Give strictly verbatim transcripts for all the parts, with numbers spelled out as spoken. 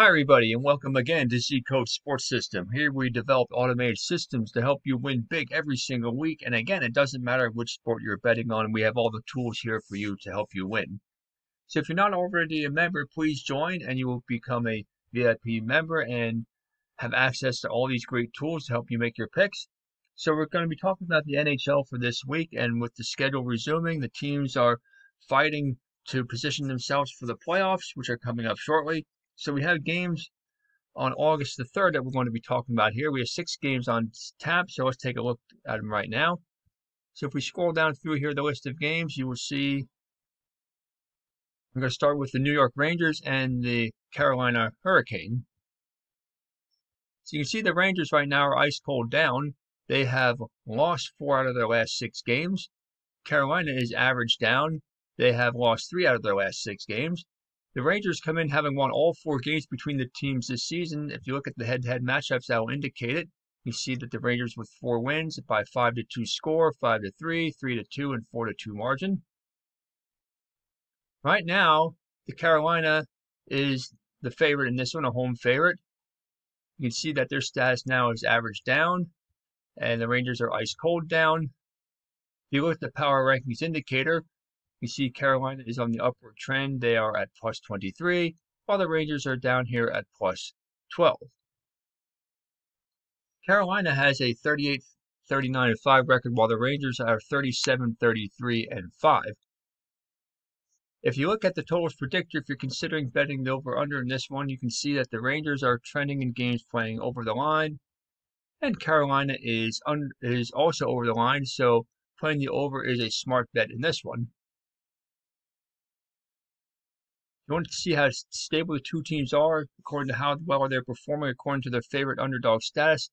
Hi everybody, and welcome again to Z Code Sports System. Here we develop automated systems to help you win big every single week. And again, it doesn't matter which sport you're betting on. We have all the tools here for you to help you win. So if you're not already a member, please join and you will become a V I P member and have access to all these great tools to help you make your picks. So we're going to be talking about the N H L for this week. And with the schedule resuming, the teams are fighting to position themselves for the playoffs, which are coming up shortly. So we have games on August the third that we're going to be talking about here. We have six games on tap, so let's take a look at them right now. So if we scroll down through here, the list of games, you will see I'm going to start with the New York Rangers and the Carolina Hurricanes. So you can see the Rangers right now are ice cold down. They have lost four out of their last six games. Carolina is average down. They have lost three out of their last six games. The Rangers come in having won all four games between the teams this season. If you look at the head-to-head matchups, that will indicate it. You see that the Rangers with four wins by five to two score, five to three, three to two, and four to two margin. Right now, the Carolina is the favorite in this one, a home favorite. You can see that their status now is average down, and the Rangers are ice cold down. If you look at the power rankings indicator, you see Carolina is on the upward trend. They are at plus twenty-three, while the Rangers are down here at plus twelve. Carolina has a thirty-eight, thirty-nine, and five record, while the Rangers are thirty-seven, thirty-three, and five. If you look at the totals predictor, if you're considering betting the over-under in this one, you can see that the Rangers are trending in games playing over the line, and Carolina is, un is also over the line, so playing the over is a smart bet in this one. You want to see how stable the two teams are according to how well they're performing according to their favorite underdog status.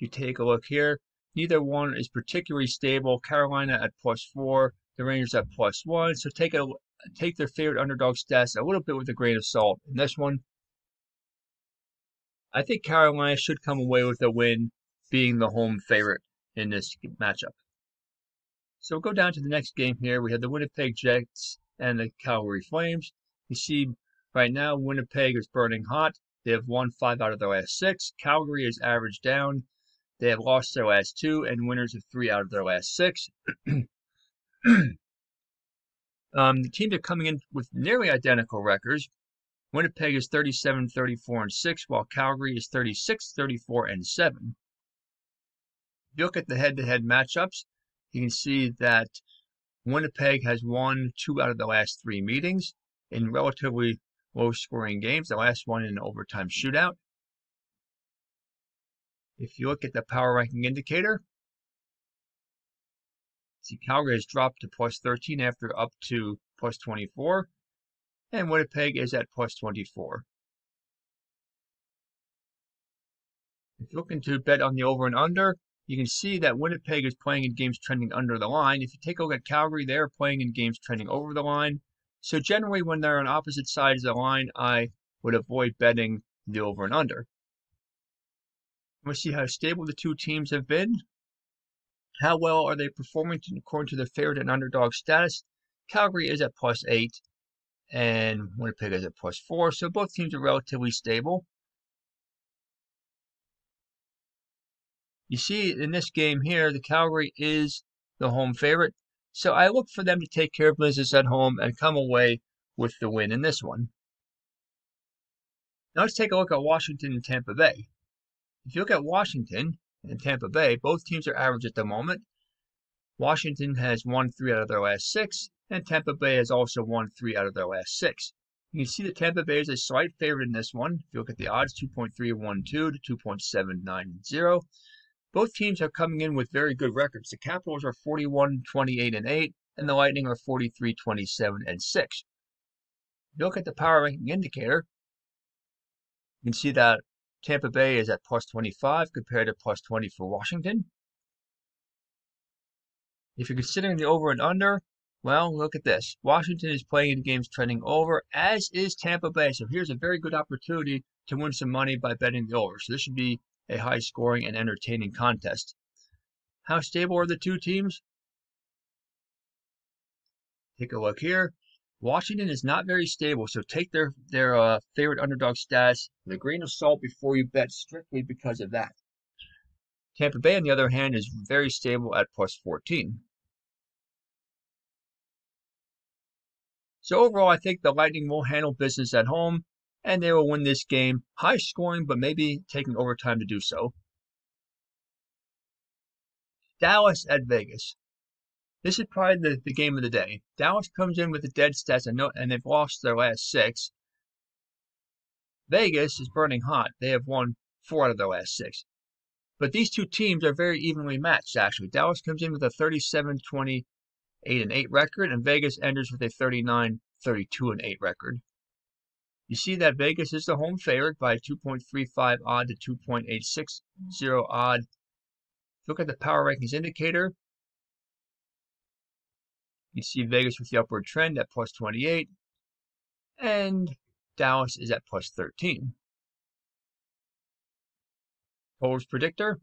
You take a look here. Neither one is particularly stable. Carolina at plus four, the Rangers at plus one. So take a take their favorite underdog status a little bit with a grain of salt in this one. I think Carolina should come away with a win, being the home favorite in this matchup. So we'll go down to the next game here. We have the Winnipeg Jets and the Calgary Flames. You see right now Winnipeg is burning hot. They have won five out of their last six. Calgary is average down. They have lost their last two and winners of three out of their last six. um, the teams are coming in with nearly identical records. Winnipeg is thirty-seven, thirty-four, and six, while Calgary is thirty-six, thirty-four, and seven. If you look at the head-to-head matchups, you can see that Winnipeg has won two out of the last three meetings in relatively low-scoring games, the last one in an overtime shootout. If you look at the power ranking indicator, see Calgary has dropped to plus thirteen after up to plus twenty-four, and Winnipeg is at plus twenty-four. If you're looking to bet on the over and under, you can see that Winnipeg is playing in games trending under the line. If you take a look at Calgary, they're playing in games trending over the line. So generally, when they're on opposite sides of the line, I would avoid betting the over and under. We'll see how stable the two teams have been. How well are they performing according to their favorite and underdog status? Calgary is at plus eight, and Winnipeg is at plus four. So both teams are relatively stable. You see in this game here, the Calgary is the home favorite. So I look for them to take care of business at home and come away with the win in this one. Now let's take a look at Washington and Tampa Bay. If you look at Washington and Tampa Bay, both teams are average at the moment. Washington has won three out of their last six, and Tampa Bay has also won three out of their last six. You can see that Tampa Bay is a slight favorite in this one. If you look at the odds, two point three one two to two point seven nine zero. Both teams are coming in with very good records. The Capitals are forty-one, twenty-eight, and eight, and the Lightning are forty-three, twenty-seven, and six. If you look at the power ranking indicator, you can see that Tampa Bay is at plus twenty-five compared to plus twenty for Washington. If you're considering the over and under, well, look at this. Washington is playing in games trending over, as is Tampa Bay. So here's a very good opportunity to win some money by betting the over. So this should be a high-scoring and entertaining contest. How stable are the two teams? Take a look here. Washington is not very stable, so take their, their uh, favorite underdog status with a grain of salt before you bet strictly because of that. Tampa Bay, on the other hand, is very stable at plus fourteen. So overall, I think the Lightning will handle business at home, and they will win this game. High scoring, but maybe taking overtime to do so. Dallas at Vegas. This is probably the, the game of the day. Dallas comes in with the dead stats, and, no, and they've lost their last six. Vegas is burning hot. They have won four out of their last six. But these two teams are very evenly matched, actually. Dallas comes in with a thirty-seven twenty-eight and eight record, and Vegas enters with a thirty-nine thirty-two and eight record. You see that Vegas is the home favorite by two point three five odd to two point eight six zero odd. Look at the power rankings indicator. You see Vegas with the upward trend at plus twenty-eight, and Dallas is at plus thirteen. Totals predictor.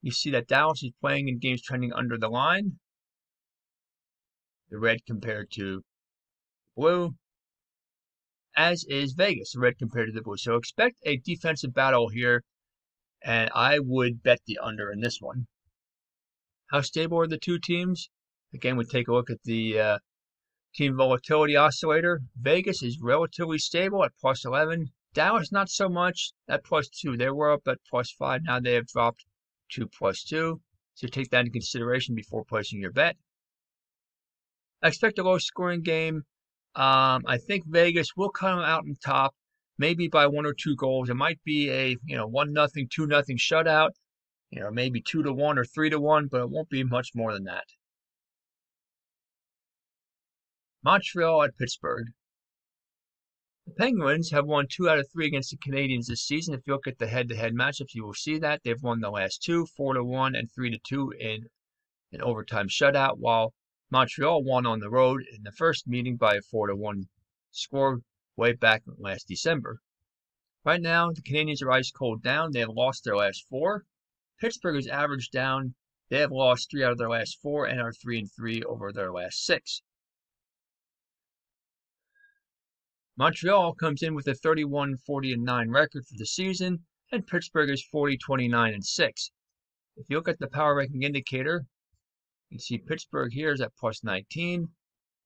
You see that Dallas is playing in games trending under the line. The red compared to blue, as is Vegas, the red compared to the blue. So expect a defensive battle here, and I would bet the under in this one. How stable are the two teams? Again, we take a look at the uh, team volatility oscillator. Vegas is relatively stable at plus eleven. Dallas, not so much at plus two. They were up at plus five. Now they have dropped to plus two. So take that into consideration before placing your bet. I expect a low-scoring game. Um, I think Vegas will come out on top, maybe by one or two goals. It might be a you know one nothing, two nothing shutout, you know maybe two to one or three to one, but it won't be much more than that. Montreal at Pittsburgh. The Penguins have won two out of three against the Canadiens this season. If you look at the head-to-head matchups, you will see that they've won the last two, four to one and three to two in an overtime shutout, while Montreal won on the road in the first meeting by a four to one score way back last December. Right now, the Canadiens are ice cold down. They have lost their last four. Pittsburgh is average down. They have lost three out of their last four and are three and three over their last six. Montreal comes in with a thirty-one forty and nine record for the season, and Pittsburgh is forty twenty-nine and six. If you look at the power ranking indicator, you see Pittsburgh here is at plus nineteen.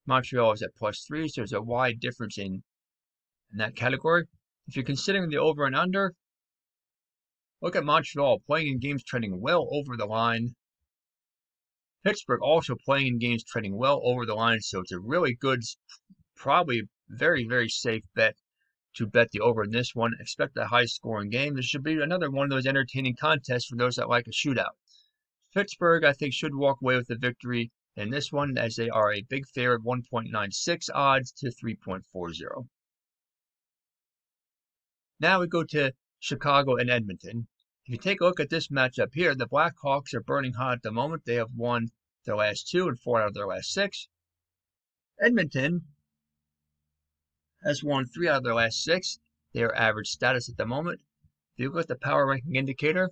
Montreal is at plus three, so there's a wide difference in, in that category. If you're considering the over and under, look at Montreal playing in games trending well over the line. Pittsburgh also playing in games trending well over the line, so it's a really good, probably very, very safe bet to bet the over in this one. Expect a high-scoring game. This should be another one of those entertaining contests for those that like a shootout. Pittsburgh, I think, should walk away with the victory in this one, as they are a big favorite, one point nine six odds to three point four zero. Now we go to Chicago and Edmonton. If you take a look at this matchup here, the Blackhawks are burning hot at the moment. They have won their last two and four out of their last six. Edmonton has won three out of their last six. They are average status at the moment. If you look at the power ranking indicator,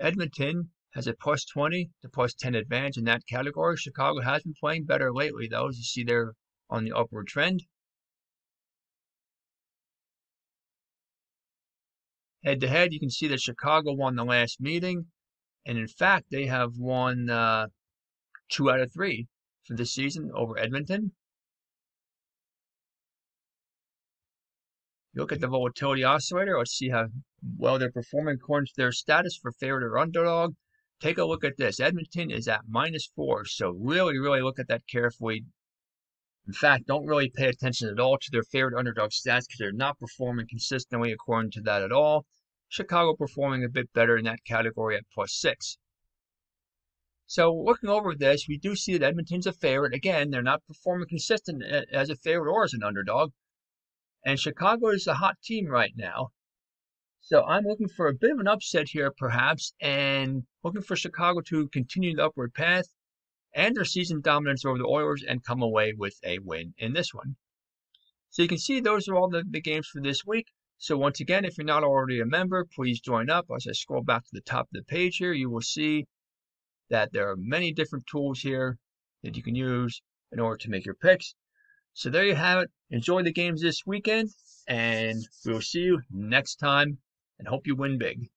Edmonton has a plus twenty to plus ten advantage in that category. Chicago has been playing better lately, though, as you see they're on the upward trend. Head-to-head, you can see that Chicago won the last meeting, and in fact, they have won uh, two out of three for this season over Edmonton. You look at the volatility oscillator. Let's see how well they're performing according to their status for favorite or underdog. Take a look at this. Edmonton is at minus four, so really, really look at that carefully. In fact, don't really pay attention at all to their favorite underdog stats because they're not performing consistently according to that at all. Chicago performing a bit better in that category at plus six. So looking over this, we do see that Edmonton's a favorite. Again, they're not performing consistent as a favorite or as an underdog. And Chicago is a hot team right now. So I'm looking for a bit of an upset here, perhaps, and looking for Chicago to continue the upward path and their season dominance over the Oilers and come away with a win in this one. So you can see those are all the, the games for this week. So once again, if you're not already a member, please join up. As I scroll back to the top of the page here, you will see that there are many different tools here that you can use in order to make your picks. So there you have it. Enjoy the games this weekend, and we'll see you next time, and hope you win big.